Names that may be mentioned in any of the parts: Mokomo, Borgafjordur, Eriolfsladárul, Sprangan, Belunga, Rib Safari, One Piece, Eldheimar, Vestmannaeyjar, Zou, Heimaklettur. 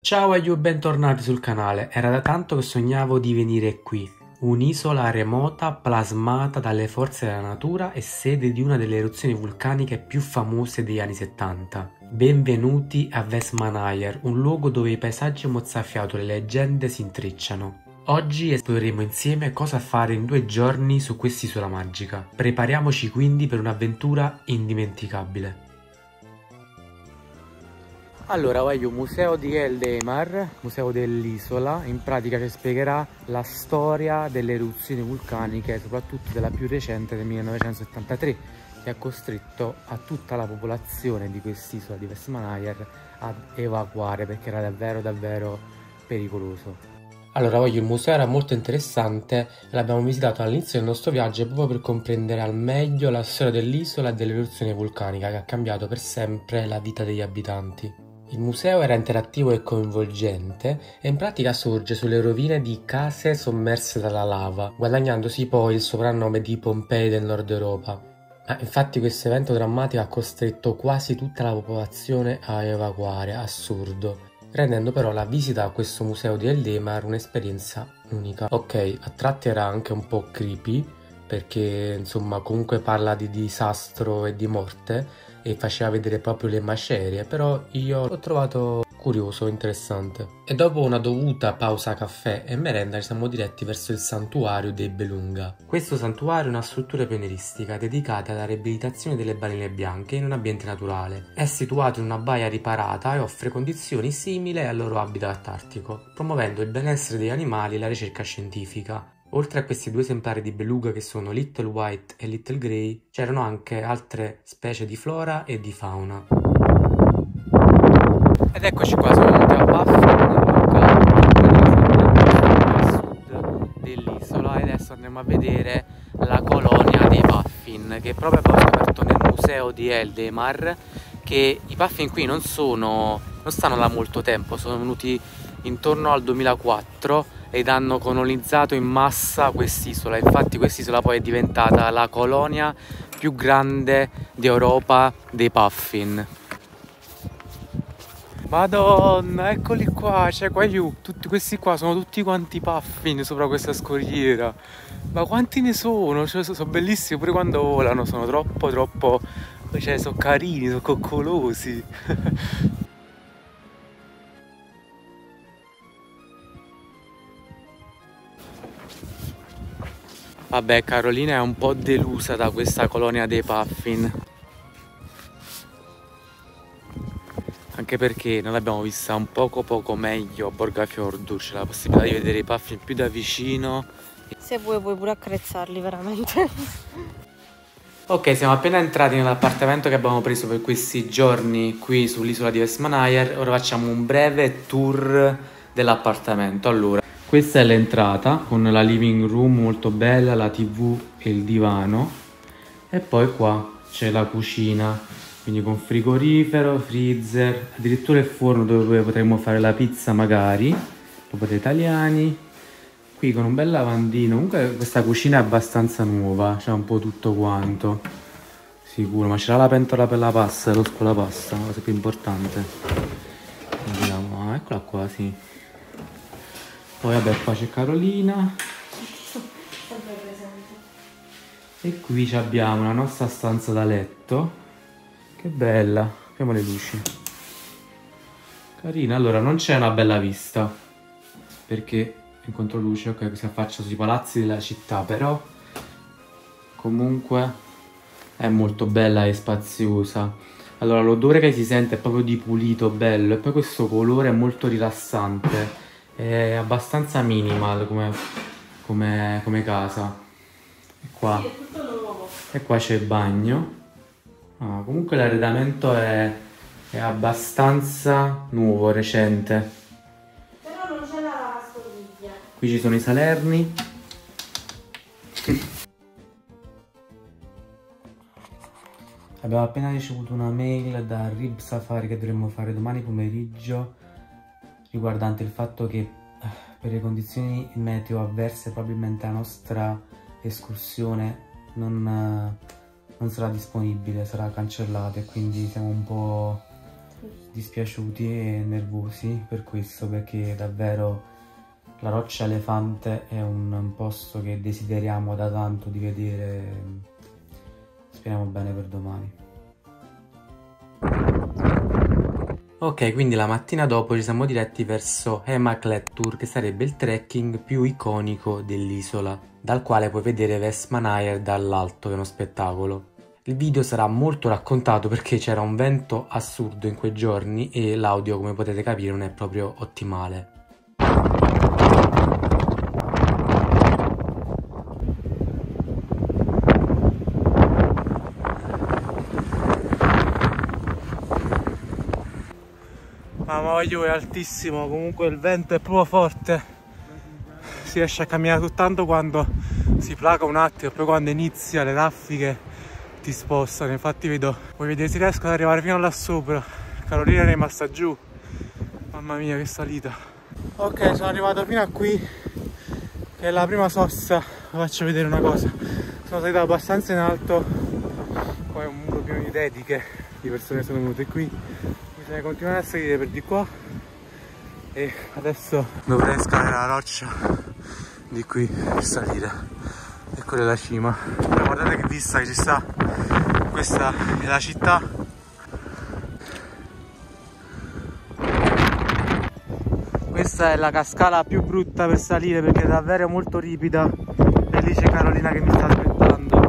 Ciao agli bentornati sul canale, era da tanto che sognavo di venire qui, un'isola remota plasmata dalle forze della natura e sede di una delle eruzioni vulcaniche più famose degli anni 70. Benvenuti a Vestmannaeyjar, un luogo dove i paesaggi mozzafiato e le leggende si intrecciano. Oggi esploreremo insieme cosa fare in 2 giorni su quest'isola magica. Prepariamoci quindi per un'avventura indimenticabile. Allora, voglio un museo di Eldheimar, museo dell'isola, in pratica ci spiegherà la storia delle eruzioni vulcaniche, soprattutto della più recente del 1973, che ha costretto a tutta la popolazione di quest'isola di Vestmannaeyjar ad evacuare perché era davvero pericoloso. Allora, voglio il museo era molto interessante, l'abbiamo visitato all'inizio del nostro viaggio proprio per comprendere al meglio la storia dell'isola e dell'eruzione vulcanica che ha cambiato per sempre la vita degli abitanti. Il museo era interattivo e coinvolgente e in pratica sorge sulle rovine di case sommerse dalla lava, guadagnandosi poi il soprannome di Pompei del Nord Europa. Infatti questo evento drammatico ha costretto quasi tutta la popolazione a evacuare, assurdo, rendendo però la visita a questo museo di Eldheimar un'esperienza unica. Ok, a tratti era anche un po' creepy, perché insomma comunque parla di disastro e di morte, e faceva vedere proprio le macerie, però io l'ho trovato curioso e interessante. E dopo una dovuta pausa caffè e merenda ci siamo diretti verso il santuario dei Belunga. Questo santuario è una struttura pionieristica dedicata alla riabilitazione delle balene bianche in un ambiente naturale. È situato in una baia riparata e offre condizioni simili al loro habitat artico, promuovendo il benessere degli animali e la ricerca scientifica. Oltre a questi 2 esemplari di beluga che sono Little White e Little Grey, c'erano anche altre specie di flora e di fauna. Ed eccoci qua sul monte a baffin dell'isola, e adesso andiamo a vedere la colonia dei puffin, che proprio abbiamo scoperto nel museo di Eldheimar, che i puffin qui non stanno da molto tempo, sono venuti intorno al 2004 ed hanno colonizzato in massa quest'isola. Infatti quest'isola poi è diventata la colonia più grande d'Europa dei puffin. Madonna, eccoli qua, cioè qua tutti questi qua sono tutti quanti puffin sopra questa scogliera. Ma quanti ne sono? Cioè, sono bellissimi pure quando volano, sono troppo, cioè sono carini, sono coccolosi. Vabbè, Carolina è un po' delusa da questa colonia dei puffin, anche perché noi l'abbiamo vista un poco meglio a Borgafjordur, c'è la possibilità di vedere i puffin più da vicino. Se vuoi puoi pure accarezzarli veramente. Ok, siamo appena entrati nell'appartamento che abbiamo preso per questi giorni qui sull'isola di Vestmannaeyjar. Ora facciamo un breve tour dell'appartamento. Allora, questa è l'entrata con la living room molto bella, la TV e il divano, e poi qua c'è la cucina, quindi con frigorifero, freezer, addirittura il forno dove potremmo fare la pizza magari, dopo dei italiani, qui con un bel lavandino. Comunque questa cucina è abbastanza nuova, c'è un po' tutto quanto, sicuro, ma c'era la pentola per la pasta, lo scolapasta, la cosa più importante. Vediamo, eccola qua, sì. Poi vabbè, qua c'è Carolina. E qui abbiamo la nostra stanza da letto. Che bella, apriamo le luci. Carina, allora non c'è una bella vista, perché in controluce, ok, si affaccia sui palazzi della città, però comunque è molto bella e spaziosa. Allora l'odore che si sente è proprio di pulito, bello, e poi questo colore è molto rilassante. È abbastanza minimal come casa. E qua, sì, è tutto nuovo. E qua c'è il bagno. Ah, comunque l'arredamento è abbastanza nuovo, recente. Però non c'è la lavastoviglie. Qui ci sono i salerni. Abbiamo appena ricevuto una mail da Rib Safari che dovremmo fare domani pomeriggio, riguardante il fatto che per le condizioni meteo avverse probabilmente la nostra escursione non sarà disponibile, sarà cancellata, e quindi siamo un po' dispiaciuti e nervosi per questo, perché davvero la Roccia Elefante è un posto che desideriamo da tanto di vedere. Speriamo bene per domani. Ok, quindi la mattina dopo ci siamo diretti verso Heimaklettur, che sarebbe il trekking più iconico dell'isola, dal quale puoi vedere Vestmannaeyjar dall'alto, che è uno spettacolo. Il video sarà molto raccontato perché c'era un vento assurdo in quei giorni e l'audio, come potete capire, non è proprio ottimale. L'avoglio è altissimo, comunque il vento è proprio forte, si riesce a camminare soltanto quando si placa un attimo, poi quando inizia le raffiche ti spostano. Infatti vedo, vuoi vedere se riesco ad arrivare fino là sopra. Carolina è rimasta giù, mamma mia che salita. Ok, sono arrivato fino a qui, che è la prima sosta. Vi faccio vedere una cosa, sono salito abbastanza in alto, poi un muro pieno di dediche di persone che sono venute qui. Bisogna continuare a salire per di qua e adesso dovrei scalare la roccia di qui per salire. Eccola la cima, guardate che vista che ci sta, questa è la città. Questa è la cascata più brutta per salire perché è davvero molto ripida e lì c'è Carolina che mi sta aspettando.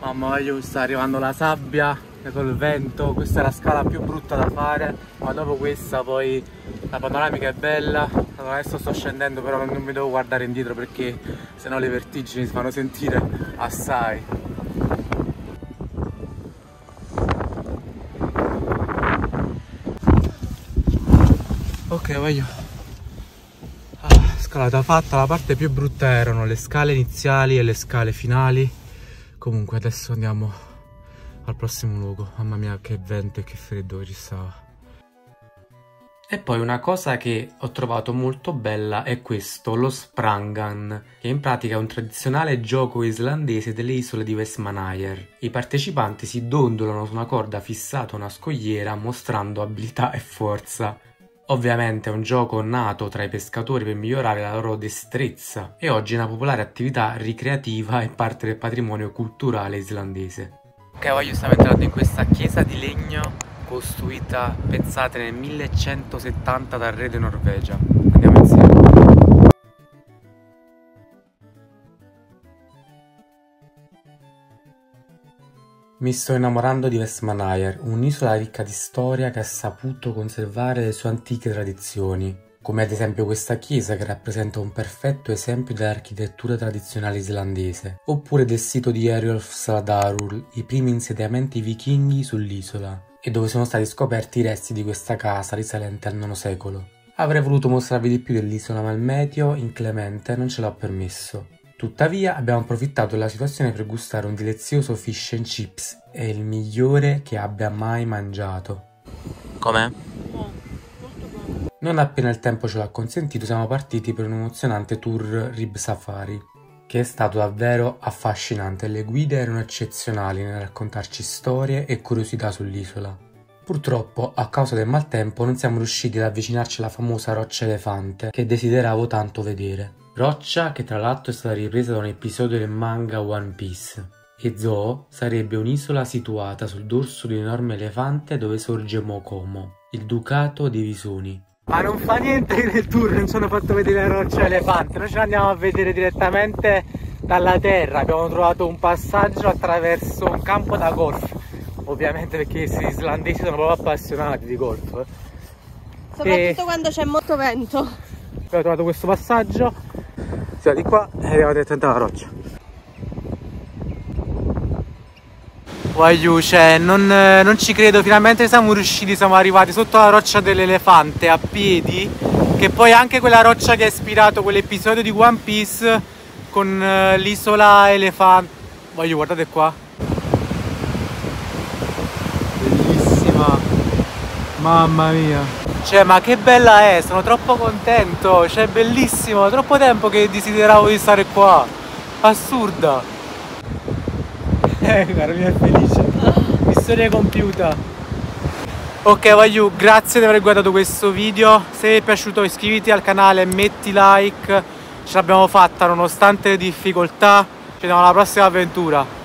Mamma mia, sta arrivando la sabbia col vento, questa è la scala più brutta da fare, ma dopo questa poi la panoramica è bella. Allora adesso sto scendendo, però non mi devo guardare indietro perché sennò le vertigini si fanno sentire assai. Ok, scalata fatta, la parte più brutta erano le scale iniziali e le scale finali. Comunque adesso andiamo al prossimo luogo. Mamma mia che vento e che freddo che ci stava. E poi una cosa che ho trovato molto bella è questo, lo Sprangan, che in pratica è un tradizionale gioco islandese delle isole di Vestmannaeyjar. I partecipanti si dondolano su una corda fissata a una scogliera mostrando abilità e forza. Ovviamente è un gioco nato tra i pescatori per migliorare la loro destrezza e oggi è una popolare attività ricreativa e parte del patrimonio culturale islandese. Ok, oggi stiamo entrando in questa chiesa di legno costruita, pensate, nel 1170 dal re di Norvegia. Andiamo insieme. Mi sto innamorando di Vestmannaeyjar, un'isola ricca di storia che ha saputo conservare le sue antiche tradizioni, come ad esempio questa chiesa che rappresenta un perfetto esempio dell'architettura tradizionale islandese, oppure del sito di Eriolfsladárul, i primi insediamenti vichinghi sull'isola, e dove sono stati scoperti i resti di questa casa risalente al IX secolo. Avrei voluto mostrarvi di più dell'isola, ma il meteo inclemente non ce l'ha permesso. Tuttavia abbiamo approfittato della situazione per gustare un delizioso fish and chips, è il migliore che abbia mai mangiato. Com'è? Buono, molto buono. Non appena il tempo ce l'ha consentito siamo partiti per un emozionante tour Rib Safari, che è stato davvero affascinante. Le guide erano eccezionali nel raccontarci storie e curiosità sull'isola. Purtroppo a causa del maltempo non siamo riusciti ad avvicinarci alla famosa Roccia Elefante che desideravo tanto vedere. Roccia che tra l'altro è stata ripresa da un episodio del manga One Piece. E Zou sarebbe un'isola situata sul dorso di un enorme elefante dove sorge Mokomo, il ducato dei visoni. Ma non fa niente che nel tour non ci hanno fatto vedere la Roccia Elefante, noi ce l'andiamo a vedere direttamente dalla terra. Abbiamo trovato un passaggio attraverso un campo da golf, ovviamente perché gli islandesi sono proprio appassionati di golf. Soprattutto quando c'è molto vento. Abbiamo trovato questo passaggio di qua e arriviamo direttamente alla roccia. Waiu, cioè non ci credo, finalmente siamo riusciti, siamo arrivati sotto la Roccia dell'Elefante a piedi, che poi è anche quella roccia che ha ispirato quell'episodio di One Piece con l'isola elefante. Waiu, guardate qua, bellissima, mamma mia. Cioè, ma che bella è, sono troppo contento, cioè bellissimo, troppo tempo che desideravo di stare qua. assurda. Carolina è felice. Missione compiuta. Ok Wagyu, grazie di aver guardato questo video. Se vi è piaciuto iscriviti al canale, metti like. Ce l'abbiamo fatta nonostante le difficoltà. Ci vediamo alla prossima avventura.